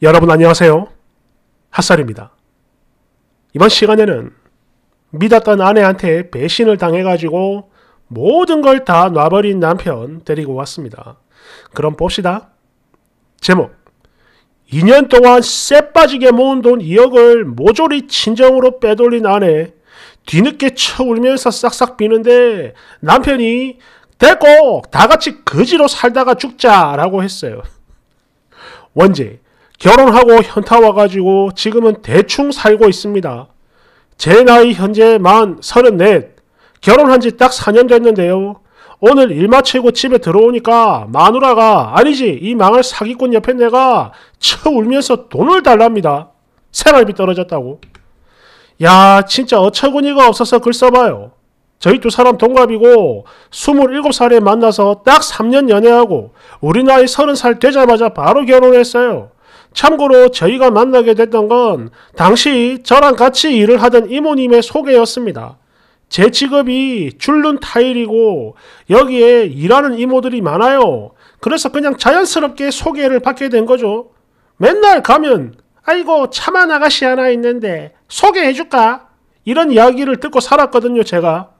여러분 안녕하세요. 핫살입니다. 이번 시간에는 믿었던 아내한테 배신을 당해가지고 모든 걸 다 놔버린 남편 데리고 왔습니다. 그럼 봅시다. 제목 2년 동안 쎄빠지게 모은 돈 2억을 모조리 친정으로 빼돌린 아내 뒤늦게 쳐 울면서 싹싹 비는데 남편이 됐고 다같이 거지로 살다가 죽자라고 했어요. 원제 결혼하고 현타 와가지고 지금은 대충 살고 있습니다. 제 나이 현재 만 34, 결혼한 지 딱 4년 됐는데요. 오늘 일 마치고 집에 들어오니까 마누라가 아니지 이 망할 사기꾼 옆에 내가 쳐 울면서 돈을 달랍니다. 생활비 떨어졌다고. 야 진짜 어처구니가 없어서 글 써봐요. 저희 두 사람 동갑이고 27살에 만나서 딱 3년 연애하고 우리 나이 30살 되자마자 바로 결혼했어요. 참고로 저희가 만나게 됐던 건 당시 저랑 같이 일을 하던 이모님의 소개였습니다. 제 직업이 줄눈 타일이고 여기에 일하는 이모들이 많아요. 그래서 그냥 자연스럽게 소개를 받게 된 거죠. 맨날 가면 아이고 참한 아가씨 하나 있는데 소개해줄까? 이런 이야기를 듣고 살았거든요 제가.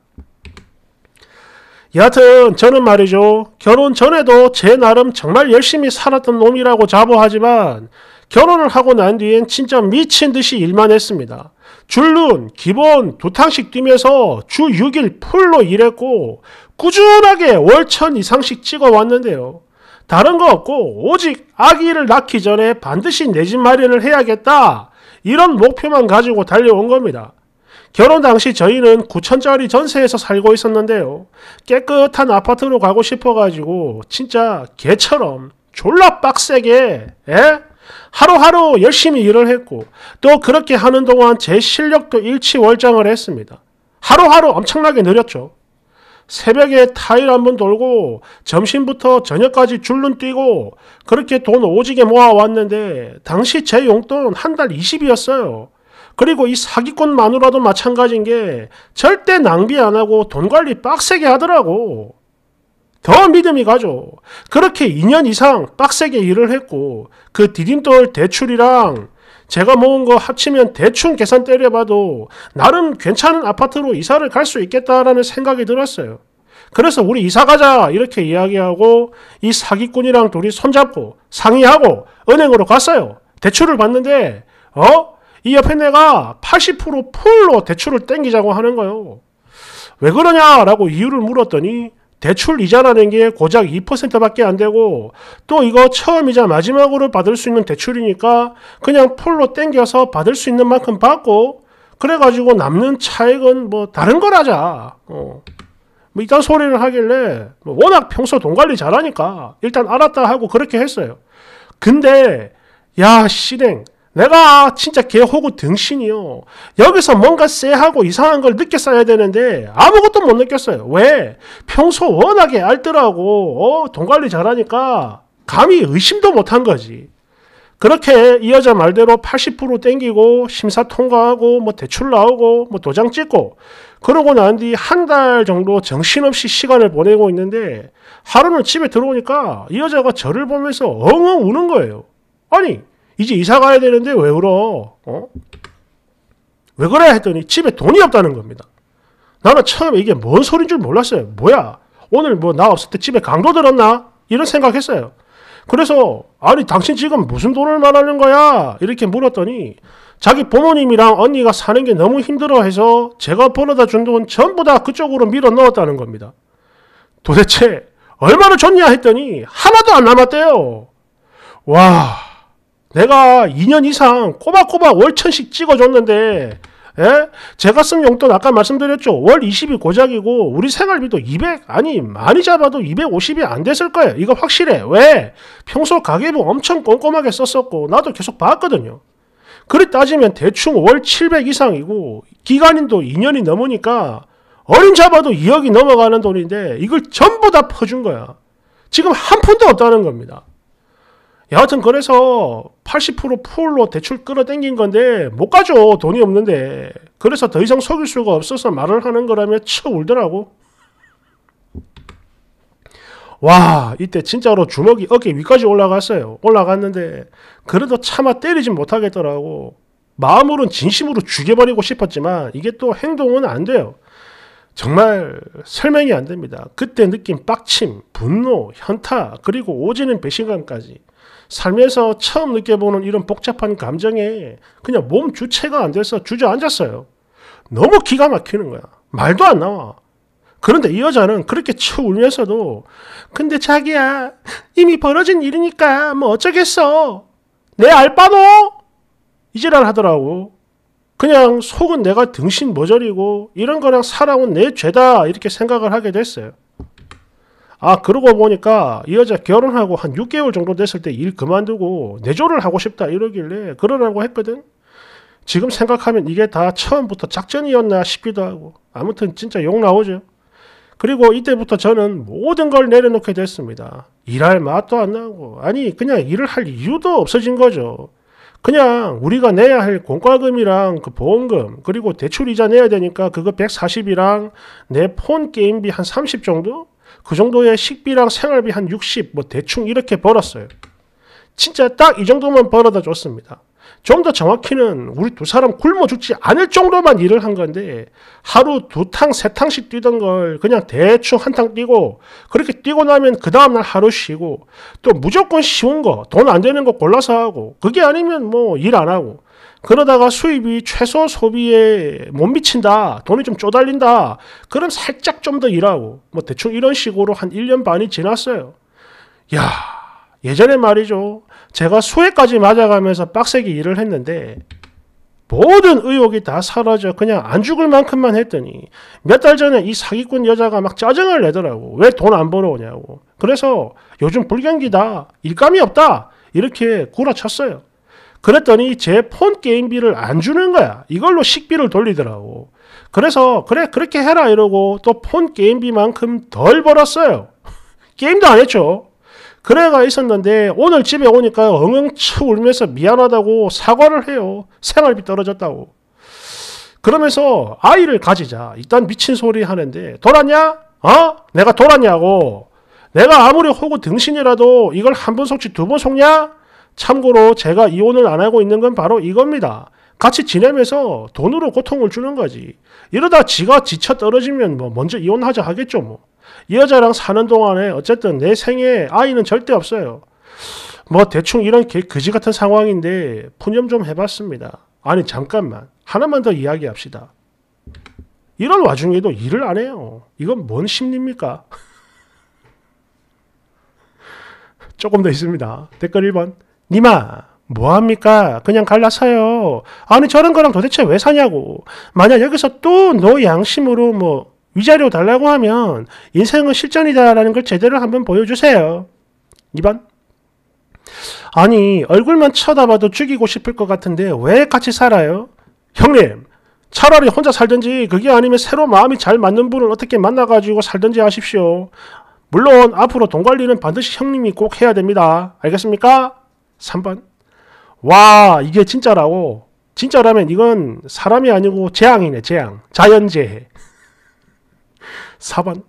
여하튼 저는 말이죠. 결혼 전에도 제 나름 정말 열심히 살았던 놈이라고 자부하지만 결혼을 하고 난 뒤엔 진짜 미친 듯이 일만 했습니다. 줄눈, 기본 두 탕씩 뛰면서 주 6일 풀로 일했고 꾸준하게 월 1000 이상씩 찍어왔는데요. 다른 거 없고 오직 아기를 낳기 전에 반드시 내 집 마련을 해야겠다. 이런 목표만 가지고 달려온 겁니다. 결혼 당시 저희는 9,000짜리 전세에서 살고 있었는데요. 깨끗한 아파트로 가고 싶어가지고 진짜 개처럼 졸라 빡세게 하루하루 열심히 일을 했고 또 그렇게 하는 동안 제 실력도 일취월장을 했습니다. 하루하루 엄청나게 늘었죠. 새벽에 타일 한번 돌고 점심부터 저녁까지 줄눈 뛰고 그렇게 돈 오지게 모아왔는데 당시 제 용돈 한 달 20이었어요. 그리고 이 사기꾼 마누라도 마찬가지인 게 절대 낭비 안 하고 돈 관리 빡세게 하더라고. 더 믿음이 가죠. 그렇게 2년 이상 빡세게 일을 했고 그 디딤돌 대출이랑 제가 모은 거 합치면 대충 계산 때려봐도 나름 괜찮은 아파트로 이사를 갈 수 있겠다라는 생각이 들었어요. 그래서 우리 이사가자 이렇게 이야기하고 이 사기꾼이랑 둘이 손잡고 상의하고 은행으로 갔어요. 대출을 받는데 이 옆에 내가 80% 풀로 대출을 땡기자고 하는 거예요. 왜 그러냐라고 이유를 물었더니 대출 이자라는 게 고작 2%밖에 안 되고 또 이거 처음이자 마지막으로 받을 수 있는 대출이니까 그냥 풀로 땡겨서 받을 수 있는 만큼 받고 그래가지고 남는 차액은 뭐 다른 걸 하자. 뭐 이딴 소리를 하길래 워낙 평소 돈 관리 잘하니까 일단 알았다 하고 그렇게 했어요. 근데 야 실행 내가 진짜 개호구 등신이요. 여기서 뭔가 쎄하고 이상한 걸 느꼈어야 되는데 아무것도 못 느꼈어요. 왜? 평소 워낙에 알뜰하고 돈 관리 잘하니까 감히 의심도 못한 거지. 그렇게 이 여자 말대로 80% 땡기고 심사 통과하고 뭐 대출 나오고 뭐 도장 찍고 그러고 난 뒤 한 달 정도 정신없이 시간을 보내고 있는데 하루는 집에 들어오니까 이 여자가 저를 보면서 엉엉 우는 거예요. 아니 이제 이사 가야 되는데 왜 울어? 왜 그래? 했더니 집에 돈이 없다는 겁니다. 나는 처음에 이게 뭔 소린 줄 몰랐어요. 뭐야? 오늘 뭐 나 없을 때 집에 강도 들었나? 이런 생각했어요. 그래서 아니 당신 지금 무슨 돈을 말하는 거야? 이렇게 물었더니 자기 부모님이랑 언니가 사는 게 너무 힘들어해서 제가 벌어다 준 돈 전부 다 그쪽으로 밀어 넣었다는 겁니다. 도대체 얼마나 줬냐? 했더니 하나도 안 남았대요. 와... 내가 2년 이상 꼬박꼬박 월 1000씩 찍어줬는데 제가 쓴 용돈 아까 말씀드렸죠. 월 20이 고작이고 우리 생활비도 200 아니 많이 잡아도 250이 안 됐을 거예요. 이거 확실해. 왜? 평소 가계부 엄청 꼼꼼하게 썼었고 나도 계속 봤거든요. 그리 따지면 대충 월 700 이상이고 기간인도 2년이 넘으니까 어린 잡아도 2억이 넘어가는 돈인데 이걸 전부 다 퍼준 거야. 지금 한 푼도 없다는 겁니다. 여하튼 그래서 80% 풀로 대출 끌어당긴 건데 못 가죠. 돈이 없는데. 그래서 더 이상 속일 수가 없어서 말을 하는 거라며 쳐 울더라고. 와, 이때 진짜로 주먹이 어깨 위까지 올라갔어요. 올라갔는데 그래도 차마 때리진 못하겠더라고. 마음으론 진심으로 죽여버리고 싶었지만 이게 또 행동은 안 돼요. 정말 설명이 안 됩니다. 그때 느낀 빡침, 분노, 현타, 그리고 오지는 배신감까지. 삶에서 처음 느껴보는 이런 복잡한 감정에 그냥 몸 주체가 안 돼서 주저앉았어요. 너무 기가 막히는 거야. 말도 안 나와. 그런데 이 여자는 그렇게 쳐 울면서도 근데 자기야, 이미 벌어진 일이니까 뭐 어쩌겠어. 내 알바노? 이 지랄 하더라고. 그냥 속은 내가 등신 머저리고 이런 거랑 살아온 내 죄다 이렇게 생각을 하게 됐어요. 아, 그러고 보니까 이 여자 결혼하고 한 6개월 정도 됐을 때 일 그만두고 내조를 하고 싶다 이러길래 그러라고 했거든. 지금 생각하면 이게 다 처음부터 작전이었나 싶기도 하고, 아무튼 진짜 욕 나오죠. 그리고 이때부터 저는 모든 걸 내려놓게 됐습니다. 일할 맛도 안 나고, 아니 그냥 일을 할 이유도 없어진 거죠. 그냥 우리가 내야 할 공과금이랑 그 보험금, 그리고 대출이자 내야 되니까 그거 140이랑 내 폰 게임비 한 30 정도? 그 정도의 식비랑 생활비 한 60, 뭐 대충 이렇게 벌었어요. 진짜 딱 이 정도만 벌어다 줬습니다. 좀 더 정확히는 우리 두 사람 굶어 죽지 않을 정도만 일을 한 건데, 하루 두 탕, 세 탕씩 뛰던 걸 그냥 대충 한 탕 뛰고, 그렇게 뛰고 나면 그 다음날 하루 쉬고, 또 무조건 쉬운 거, 돈 안 되는 거 골라서 하고, 그게 아니면 뭐 일 안 하고, 그러다가 수입이 최소 소비에 못 미친다, 돈이 좀 쪼달린다, 그럼 살짝 좀 더 일하고, 뭐 대충 이런 식으로 한 1년 반이 지났어요. 야, 예전에 말이죠, 제가 수혜까지 맞아가면서 빡세게 일을 했는데 모든 의혹이 다 사라져 그냥 안 죽을 만큼만 했더니 몇 달 전에 이 사기꾼 여자가 막 짜증을 내더라고. 왜 돈 안 벌어오냐고. 그래서 요즘 불경기다, 일감이 없다 이렇게 구라쳤어요. 그랬더니 제 폰 게임비를 안 주는 거야. 이걸로 식비를 돌리더라고. 그래서 그래 그렇게 해라 이러고 또 폰 게임비만큼 덜 벌었어요. 게임도 안 했죠. 그래가 있었는데 오늘 집에 오니까 엉엉 쳐 울면서 미안하다고 사과를 해요. 생활비 떨어졌다고. 그러면서 아이를 가지자. 일단 미친 소리 하는데 돌았냐? 어? 내가 돌았냐고. 내가 아무리 호구 등신이라도 이걸 한 번 속지 두 번 속냐? 참고로 제가 이혼을 안 하고 있는 건 바로 이겁니다. 같이 지내면서 돈으로 고통을 주는 거지. 이러다 지가 지쳐 떨어지면 뭐 먼저 이혼하자 하겠죠 뭐. 이 여자랑 사는 동안에 어쨌든 내 생에 아이는 절대 없어요. 뭐 대충 이런 그지 같은 상황인데 푸념 좀 해봤습니다. 아니 잠깐만, 하나만 더 이야기합시다. 이런 와중에도 일을 안 해요. 이건 뭔 심리입니까? 조금 더 있습니다. 댓글 1번. 니마 뭐합니까? 그냥 갈라서요. 아니 저런 거랑 도대체 왜 사냐고. 만약 여기서 또 너 양심으로 뭐 위자료 달라고 하면 인생은 실전이다라는 걸 제대로 한번 보여주세요. 2번. 아니 얼굴만 쳐다봐도 죽이고 싶을 것 같은데 왜 같이 살아요? 형님, 차라리 혼자 살든지, 그게 아니면 새로 마음이 잘 맞는 분을 어떻게 만나가지고 살든지 하십시오. 물론 앞으로 돈 관리는 반드시 형님이 꼭 해야 됩니다. 알겠습니까? 3번. 와, 이게 진짜라고. 진짜라면 이건 사람이 아니고 재앙이네, 재앙. 자연재해. 4번.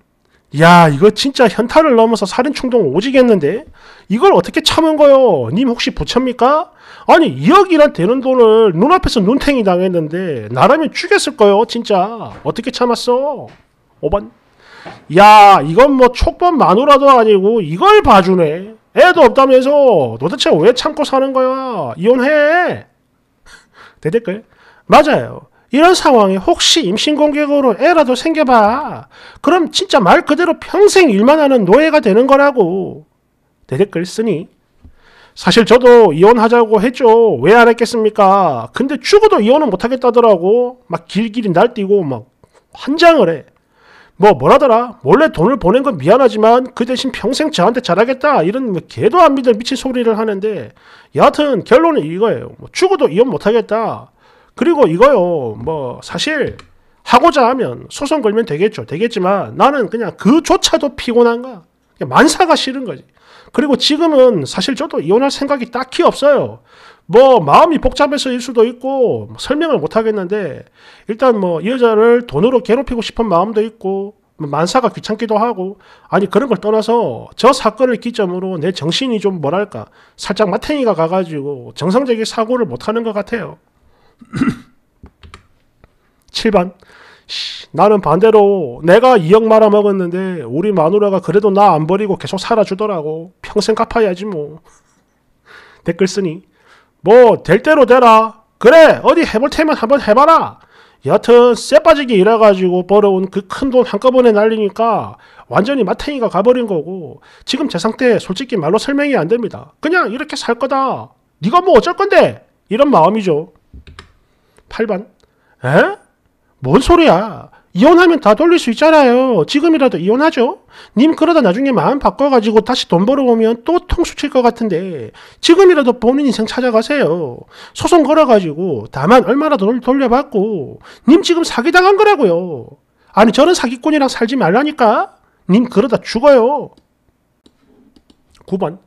야, 이거 진짜 현타를 넘어서 살인충동 오지겠는데? 이걸 어떻게 참은 거요? 님 혹시 부처입니까? 아니 2억이나 되는 돈을 눈앞에서 눈탱이 당했는데 나라면 죽였을 거요 진짜. 어떻게 참았어? 5번. 야, 이건 뭐 촉법 마누라도 아니고 이걸 봐주네. 애도 없다면서 도대체 왜 참고 사는 거야? 이혼해. 대댓글. 맞아요. 이런 상황에 혹시 임신공개로 애라도 생겨봐. 그럼 진짜 말 그대로 평생 일만 하는 노예가 되는 거라고. 대댓글 쓰니. 사실 저도 이혼하자고 했죠. 왜 안 했겠습니까? 근데 죽어도 이혼은 못하겠다더라고. 막 길길이 날뛰고 막 환장을 해. 뭐라더라? 몰래 돈을 보낸 건 미안하지만 그 대신 평생 저한테 잘하겠다. 이런 뭐 개도 안 믿을 미친 소리를 하는데 여하튼 결론은 이거예요. 뭐 죽어도 이혼 못하겠다. 그리고 이거요, 뭐 사실 하고자 하면 소송 걸면 되겠죠. 되겠지만 나는 그냥 그조차도 피곤한가? 그냥 만사가 싫은 거지. 그리고 지금은 사실 저도 이혼할 생각이 딱히 없어요. 뭐 마음이 복잡해서일 수도 있고 뭐 설명을 못하겠는데 일단 뭐 이 여자를 돈으로 괴롭히고 싶은 마음도 있고 만사가 귀찮기도 하고, 아니 그런 걸 떠나서 저 사건을 기점으로 내 정신이 좀 뭐랄까 살짝 마탱이가 가가지고 정상적인 사고를 못하는 것 같아요. 7번, 나는 반대로 내가 2억 말아먹었는데 우리 마누라가 그래도 나 안 버리고 계속 살아주더라고. 평생 갚아야지 뭐. 댓글 쓰니 뭐 될 대로 되라. 그래 어디 해볼 테면 한번 해봐라. 여하튼 쎄빠지게 일해가지고 벌어온 그 큰 돈 한꺼번에 날리니까 완전히 마탱이가 가버린 거고, 지금 제 상태 솔직히 말로 설명이 안 됩니다. 그냥 이렇게 살 거다. 네가 뭐 어쩔 건데? 이런 마음이죠. 8번, 에? 뭔 소리야. 이혼하면 다 돌릴 수 있잖아요. 지금이라도 이혼하죠. 님 그러다 나중에 마음 바꿔가지고 다시 돈 벌어오면 또 통수 칠 것 같은데 지금이라도 본인 인생 찾아가세요. 소송 걸어가지고 다만 얼마나 돈 돌려받고, 님 지금 사기당한 거라고요. 아니 저런 사기꾼이랑 살지 말라니까. 님 그러다 죽어요. 9번,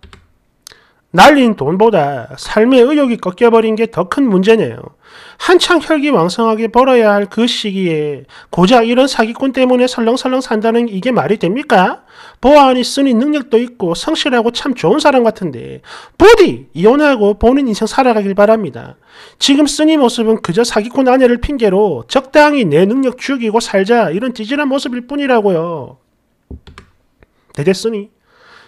날린 돈보다 삶의 의욕이 꺾여버린 게 더 큰 문제네요. 한창 혈기왕성하게 벌어야 할 그 시기에 고작 이런 사기꾼 때문에 설렁설렁 산다는 이게 말이 됩니까? 보아하니 쓰니 능력도 있고 성실하고 참 좋은 사람 같은데 부디 이혼하고 보는 인생 살아가길 바랍니다. 지금 쓰니 모습은 그저 사기꾼 아내를 핑계로 적당히 내 능력 죽이고 살자 이런 찌질한 모습일 뿐이라고요. 대대 쓰니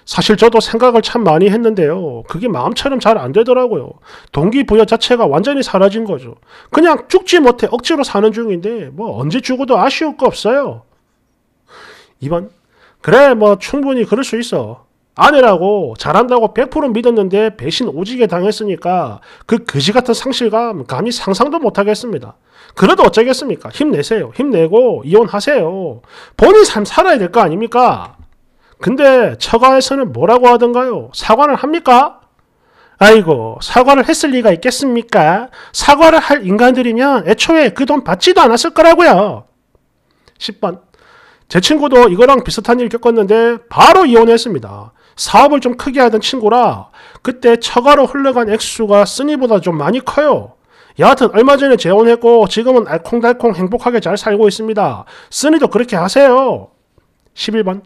사실 저도 생각을 참 많이 했는데요. 그게 마음처럼 잘 안 되더라고요. 동기부여 자체가 완전히 사라진 거죠. 그냥 죽지 못해 억지로 사는 중인데 뭐 언제 죽어도 아쉬울 거 없어요. 2번, 그래 뭐 충분히 그럴 수 있어. 아내라고 잘한다고 100% 믿었는데 배신 오지게 당했으니까 그 그지 같은 상실감 감히 상상도 못하겠습니다. 그래도 어쩌겠습니까? 힘내세요. 힘내고 이혼하세요. 본인 삶 살아야 될 거 아닙니까? 근데 처가에서는 뭐라고 하던가요? 사과를 합니까? 아이고, 사과를 했을 리가 있겠습니까? 사과를 할 인간들이면 애초에 그 돈 받지도 않았을 거라고요. 10번, 제 친구도 이거랑 비슷한 일 겪었는데 바로 이혼했습니다. 사업을 좀 크게 하던 친구라 그때 처가로 흘러간 액수가 쓰니보다 좀 많이 커요. 여하튼 얼마 전에 재혼했고 지금은 알콩달콩 행복하게 잘 살고 있습니다. 쓰니도 그렇게 하세요. 11번,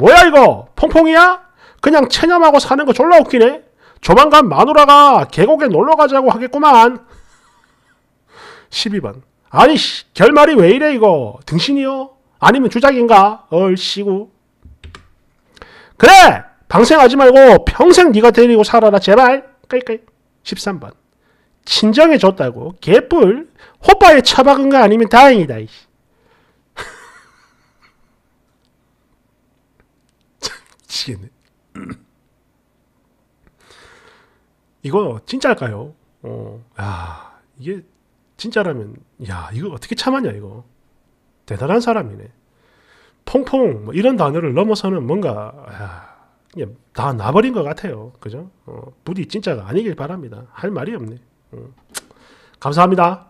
뭐야 이거? 퐁퐁이야? 그냥 체념하고 사는 거 졸라 웃기네? 조만간 마누라가 계곡에 놀러 가자고 하겠구만. 12번. 아니 결말이 왜 이래 이거? 등신이요? 아니면 주작인가? 얼씨구. 그래! 방생하지 말고 평생 네가 데리고 살아라 제발. 13번. 친정해줬다고? 개뿔? 호빠에 처박은 거 아니면 다행이다. 이거 진짜일까요? 야, 이게 진짜라면 야 이거 어떻게 참았냐 이거. 대단한 사람이네. 퐁퐁 뭐 이런 단어를 넘어서는 뭔가 야, 그냥 다 나버린 것 같아요. 그죠? 부디 진짜가 아니길 바랍니다. 할 말이 없네. 감사합니다.